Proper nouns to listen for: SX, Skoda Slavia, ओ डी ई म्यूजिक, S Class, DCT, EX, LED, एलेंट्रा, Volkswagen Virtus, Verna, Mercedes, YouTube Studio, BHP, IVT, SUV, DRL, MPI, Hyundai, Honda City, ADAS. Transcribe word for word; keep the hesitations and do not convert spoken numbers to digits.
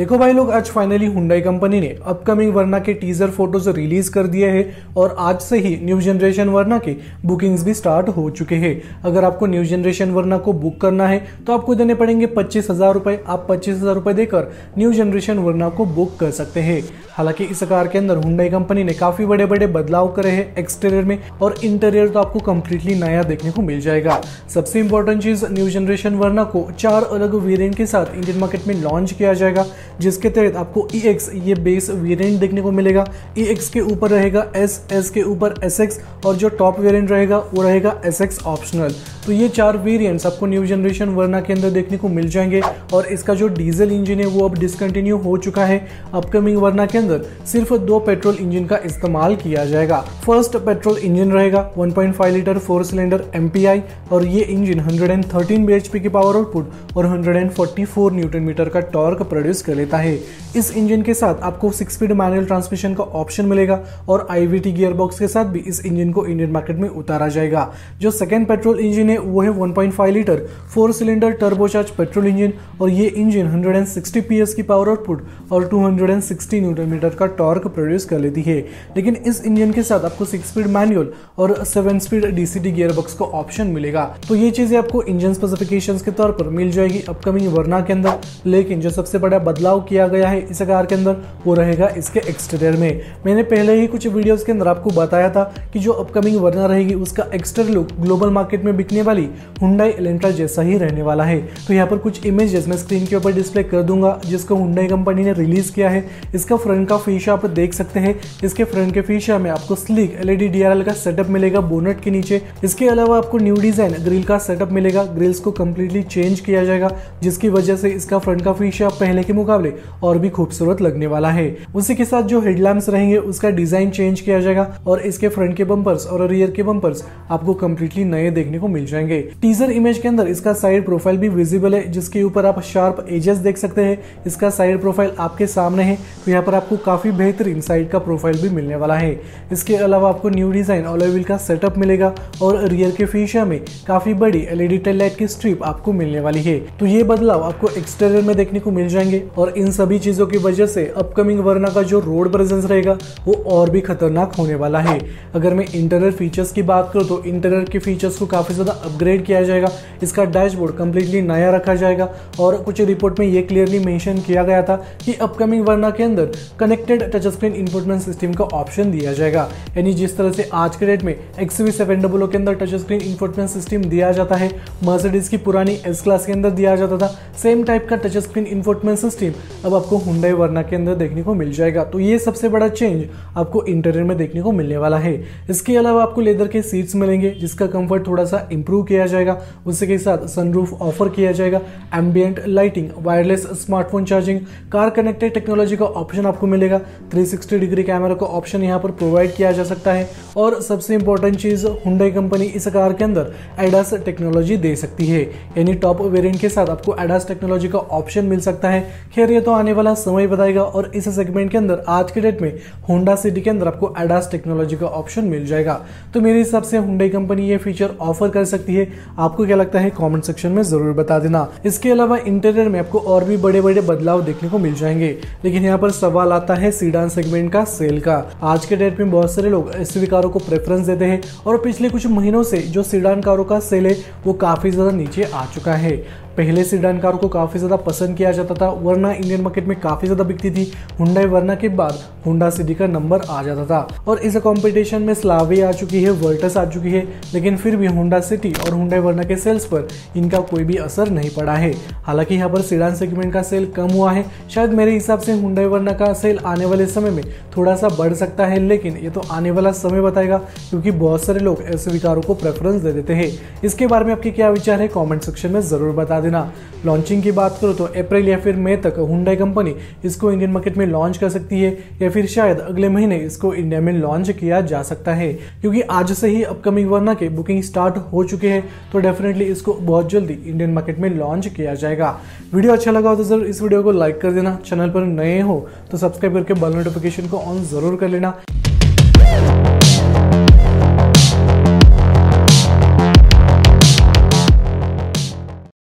देखो भाई लोग, आज फाइनली हुंडई कंपनी ने अपकमिंग वर्ना के टीजर फोटोज रिलीज कर दिए हैं और आज से ही न्यू जनरेशन वर्ना के बुकिंग्स भी स्टार्ट हो चुके हैं। अगर आपको न्यू जनरेशन वर्ना को बुक करना है तो आपको देने पड़ेंगे पच्चीस हजार रुपए। आप पच्चीस हजार रुपए देकर न्यू जनरेशन वर्ना को बुक कर सकते हैं। हालांकि इस कार के अंदर हुंडई कंपनी ने काफी बड़े बड़े बदलाव करे हैं एक्सटीरियर में, और इंटीरियर तो आपको कम्प्लीटली नया देखने को मिल जाएगा। सबसे इम्पोर्टेंट चीज, न्यू जनरेशन वर्ना को चार अलग वेरियंट के साथ इंडियन मार्केट में लॉन्च किया जाएगा, जिसके तहत आपको E X ये बेस वेरिएंट देखने को मिलेगा। E X के ऊपर रहेगा S, S के ऊपर S X, और जो टॉप वेरिएंट रहेगा वो रहेगा S X ऑप्शनल। तो ये चार वेरिएंट्स आपको न्यू जनरेशन वर्ना के अंदर देखने को मिल जाएंगे। और इसका जो डीजल इंजन है वो अब डिसकंटिन्यू हो चुका है। अपकमिंग वर्ना के अंदर सिर्फ दो पेट्रोल इंजन का इस्तेमाल किया जाएगा। फर्स्ट पेट्रोल इंजन रहेगा one point five litre four cylinder M P I, और ये engine one hundred thirteen B H P की पावर आउटपुट और one hundred forty four newton metre का टॉर्क प्रोड्यूस कर लेता है। इस इंजन के साथ आपको सिक्स स्पीड मैनुअल ट्रांसमिशन का ऑप्शन मिलेगा और I V T गियरबॉक्स के साथ भी इस इंजन को इंडियन मार्केट में उतारा जाएगा। जो सेकंड पेट्रोल इंजन है वो है one point five litre four cylinder turbocharge petrol engine, और ये engine one hundred sixty P S की पावर आउटपुट और two hundred sixty newton metre का टॉर्क प्रोड्यूस कर लेती है। लेकिन इस इंजन के साथ आपको सिक्स स्पीड मैनुअल और seven speed D C T gearbox का ऑप्शन मिलेगा। तो ये चीजें आपको इंजन स्पेसिफिकेशंस के तौर पर मिल जाएगी अपकमिंग वर्ना के अंदर। लेकिन जो सबसे बड़ा बदलाव किया गया है इस कार के अंदर वो रहेगा इसके एक्सटीरियर में। मैंने पहले ही कुछ वीडियोस के अंदर आपको बताया था कि जो अपकमिंग वर्ना रहेगी उसका एक्सटीरियर लुक ग्लोबल मार्केट में बिकने वाली हुंडई एलेंट्रा जैसा ही रहने वाला है। तो यहाँ पर कुछ इमेजेस मैं स्क्रीन के ऊपर डिस्प्ले कर दूंगा जिसको हुंडई कंपनी ने रिलीज किया है। इसका फ्रंट का फीशा आप देख सकते हैं। इसके फ्रंट के फीशा में आपको sleek L E D D R L का सेटअप मिलेगा बोनट के नीचे। इसके अलावा आपको न्यू डिजाइन ग्रिल का सेटअप मिलेगा। ग्रिल्स को कंप्लीटली चेंज किया जाएगा, जिसकी वजह से इसका फ्रंट का फीशा पहले के मुकाबले और भी खूबसूरत लगने वाला है। उसी के साथ जो हेडलैम्प्स रहेंगे उसका डिजाइन चेंज किया जाएगा, और इसके फ्रंट के बम्पर्स और रियर के बम्पर्स आपको कंप्लीटली नए देखने को मिल जाएंगे। टीजर इमेज के अंदर इसका साइड प्रोफाइल भी विजिबल है, जिसके ऊपर आप शार्प एजेस देख सकते हैं। इसका साइड प्रोफाइल आपके सामने है, तो यहाँ पर आपको काफी बेहतरीन साइड का प्रोफाइल भी मिलने वाला है। इसके अलावा आपको न्यू डिजाइन अलॉय व्हील का सेटअप मिलेगा, और रियर के फीशा में काफी बड़ी L E D tail light की स्ट्रिप आपको मिलने वाली है। तो ये बदलाव आपको एक्सटीरियर में देखने को मिल जाएंगे, और इन सभी चीजों की वजह से अपकमिंग वर्ना का जो रोड प्रेजेंस रहेगा वो और भी खतरनाक होने वाला है। अगर मैं इंटीरियर फीचर्स की बात करूं तो इंटीरियर के फीचर्स को काफी ज्यादा अपग्रेड किया जाएगा। इसका डैशबोर्ड कंप्लीटली नया रखा जाएगा, और कुछ रिपोर्ट में ये क्लियरली मेंशन किया गया था कि अपकमिंग वर्ना के अंदर connected touch screen infotainment system का ऑप्शन दिया जाएगा। यानी जिस तरह से आज के डेट में X U V seven double O के अंदर टच स्क्रीन इंफोटेनमेंट सिस्टम दिया जाता है, मर्सिडीज की पुरानी एस क्लास के अंदर दिया जाता था, सेम टाइप का टच स्क्रीन इंफोटेनमेंट सिस्टम अब आपको हुंडई वर्ना के अंदर देखने को मिल जाएगा। तो ये सबसे बड़ा चेंज आपको इंटीरियर में देखने को मिलने वाला है। इसके अलावा आपको लेदर के सीट्स मिलेंगे, जिसका कंफर्ट थोड़ा सा इंप्रूव किया जाएगा। उसी के साथ सनरूफ ऑफर किया जाएगा, ambient lighting, wireless smartphone charging, car connected technology का ऑप्शन आपको मिलेगा, थ्री सिक्सटी डिग्री कैमरा का ऑप्शन यहाँ पर प्रोवाइड किया जा सकता है। और सबसे इंपॉर्टेंट चीज, हुंडई कंपनी इस कार के अंदर एडास टेक्नोलॉजी दे सकती है, यानी टॉप वेरियंट के साथ आपको एडास टेक्नोलॉजी का ऑप्शन मिल सकता है। खैर, ये तो आने वाला समय बताएगा, और इस सेगमेंट के अंदर आज के डेट में होंडा सिटी के अंदर आपको एडास टेक्नोलॉजी का ऑप्शन मिल जाएगा। तो मेरे हिसाब से हुंडई कंपनी ये फीचर ऑफर कर सकती है। आपको क्या लगता है कमेंट सेक्शन में जरूर बता देना। इसके अलावा इंटीरियर में आपको और भी बड़े बड़े बदलाव देखने को मिल जाएंगे। लेकिन यहाँ पर सवाल आता है सीडान सेगमेंट का सेल का। आज के डेट में बहुत सारे लोग एसयूवी कारों को प्रेफरेंस देते हैं, और पिछले कुछ महीनों से जो सीडान कारों का सेल है वो काफी ज्यादा नीचे आ चुका है। पहले सीडान कार को काफी ज्यादा पसंद किया जाता था, वर्ना इंडियन मार्केट में काफी ज्यादा बिकती थी। हुंडई वर्ना के बाद होंडा सिटी का नंबर आ जाता था, और इस कंपटीशन में स्लाविया आ चुकी है, वर्टस आ चुकी है, लेकिन फिर भी होंडा सिटी और हुंडई वर्ना के सेल्स पर इनका कोई भी असर नहीं पड़ा है। हालांकि यहाँ पर सीडान सेगमेंट का सेल कम हुआ है। शायद मेरे हिसाब से हुंडई वर्ना का सेल आने वाले समय में थोड़ा सा बढ़ सकता है, लेकिन ये तो आने वाला समय बताएगा, क्योंकि बहुत सारे लोग एसयूवी कारों को प्रेफरेंस दे देते हैं। इसके बारे में आपके क्या विचार है कॉमेंट सेक्शन में जरूर बता देना। लॉन्चिंग की बात करो तो अप्रैल या फिर मई तक हुंडई कंपनी इसको इंडियन मार्केट में लॉन्च कर सकती है, या फिर शायद अगले महीने इसको इंडिया में लॉन्च किया जा सकता है। क्योंकि आज से ही अपकमिंग वर्ना के बुकिंग स्टार्ट हो चुके हैं, तो डेफिनेटली इसको बहुत जल्दी इंडियन मार्केट में लॉन्च किया जाएगा। वीडियो अच्छा लगा हो तो जरूर इस वीडियो को लाइक कर देना। चैनल पर नए हो तो सब्सक्राइब करके बेल नोटिफिकेशन को ऑन जरूर कर लेना।